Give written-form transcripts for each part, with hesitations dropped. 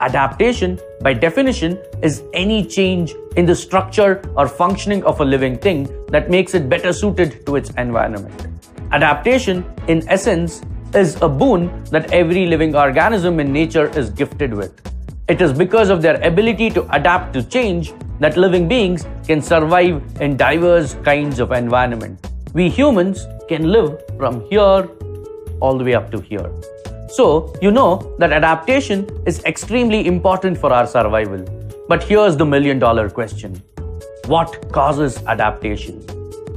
Adaptation, by definition, is any change in the structure or functioning of a living thing that makes it better suited to its environment. Adaptation, in essence, is a boon that every living organism in nature is gifted with. It is because of their ability to adapt to change that living beings can survive in diverse kinds of environment. We humans can live from here all the way up to here. So, you know that adaptation is extremely important for our survival. But here's the million-dollar question. What causes adaptation?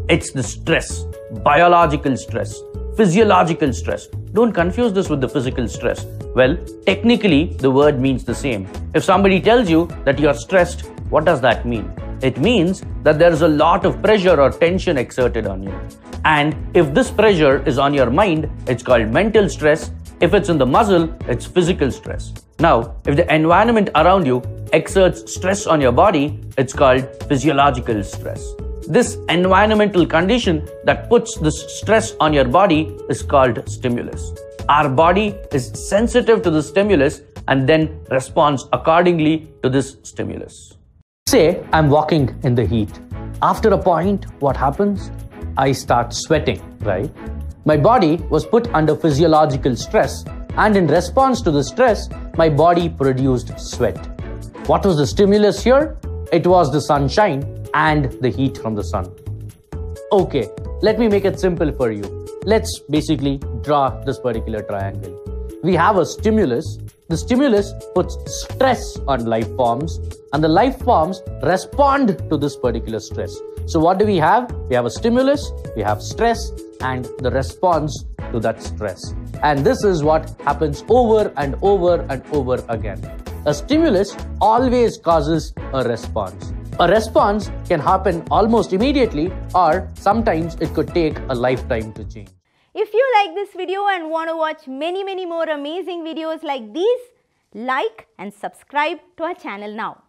It's the stress, biological stress, physiological stress. Don't confuse this with the physical stress. Well, technically, the word means the same. If somebody tells you that you're stressed, what does that mean? It means that there's a lot of pressure or tension exerted on you. And if this pressure is on your mind, it's called mental stress. If it's in the muscle, it's physical stress. Now, if the environment around you exerts stress on your body, it's called physiological stress. This environmental condition that puts this stress on your body is called stimulus. Our body is sensitive to the stimulus and then responds accordingly to this stimulus. Say I'm walking in the heat. After a point, what happens? I start sweating, right? My body was put under physiological stress, and in response to the stress, my body produced sweat. What was the stimulus here? It was the sunshine and the heat from the sun. Okay, let me make it simple for you. Let's basically draw this particular triangle. We have a stimulus. The stimulus puts stress on life forms, and the life forms respond to this particular stress. So what do we have? We have a stimulus, we have stress, and the response to that stress. And this is what happens over and over and over again. A stimulus always causes a response. A response can happen almost immediately, or sometimes it could take a lifetime to change. If you like this video and want to watch many more amazing videos like these, like and subscribe to our channel now.